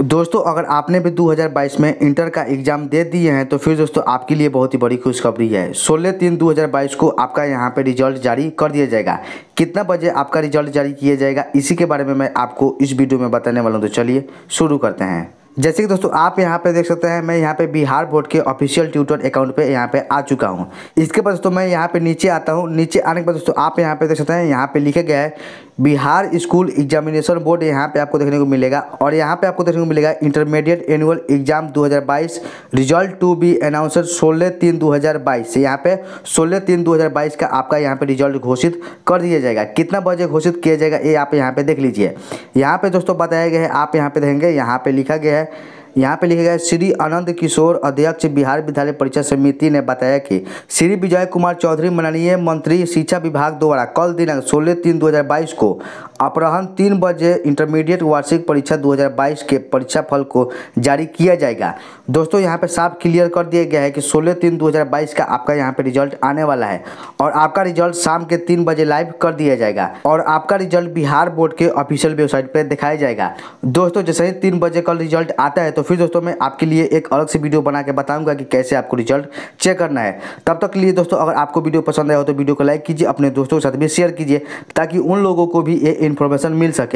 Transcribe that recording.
दोस्तों अगर आपने भी 2022 में इंटर का एग्ज़ाम दे दिए हैं तो फिर दोस्तों आपके लिए बहुत ही बड़ी खुशखबरी है। 16/3/2022 को आपका यहाँ पे रिजल्ट जारी कर दिया जाएगा। कितना बजे आपका रिजल्ट जारी किया जाएगा इसी के बारे में मैं आपको इस वीडियो में बताने वाला हूँ, तो चलिए शुरू करते हैं। जैसे कि दोस्तों आप यहाँ पे देख सकते हैं, मैं यहाँ पे बिहार बोर्ड के ऑफिशियल ट्विटर अकाउंट पे यहाँ पे आ चुका हूँ। इसके बाद दोस्तों मैं यहाँ पे नीचे आता हूँ। नीचे आने के बाद दोस्तों आप यहाँ पे देख सकते हैं, यहाँ पे लिखा गया है बिहार स्कूल एग्जामिनेशन बोर्ड, यहाँ पे आपको देखने को मिलेगा। और यहाँ पे आपको देखने को मिलेगा intermediate annual exam 2022 result to be announced 16/3/2022। यहाँ पे 16/3/2022 का आपका यहाँ पे रिजल्ट घोषित कर दिया जाएगा। कितना बजे घोषित किया जाएगा ये आप यहाँ पे देख लीजिए। यहाँ पे दोस्तों बताया गया है, आप यहाँ पे देखेंगे, यहाँ पे लिखा गया है, यहाँ पे लिखा गया श्री आनंद किशोर अध्यक्ष बिहार विद्यालय परीक्षा समिति ने बताया कि श्री विजय कुमार चौधरी माननीय मंत्री शिक्षा विभाग द्वारा कल दिनांक 16/3/2022 को अपराह्न 3 बजे इंटरमीडिएट वार्षिक परीक्षा 2022 के परीक्षा फल को जारी किया जाएगा। दोस्तों यहाँ पे साफ क्लियर कर दिया गया है कि 16/3/2022 का आपका यहाँ पे रिजल्ट आने वाला है और आपका रिजल्ट शाम के 3 बजे लाइव कर दिया जाएगा और आपका रिजल्ट बिहार बोर्ड के ऑफिशियल वेबसाइट पर दिखाया जाएगा। दोस्तों जैसे ही 3 बजे कल रिजल्ट आता है तो फिर दोस्तों मैं आपके लिए एक अलग से वीडियो बना के बताऊंगा कि कैसे आपको रिजल्ट चेक करना है। तब तक के लिए दोस्तों अगर आपको वीडियो पसंद आया हो तो वीडियो को लाइक कीजिए, अपने दोस्तों के साथ भी शेयर कीजिए ताकि उन लोगों को भी ये इन्फॉर्मेशन मिल सके।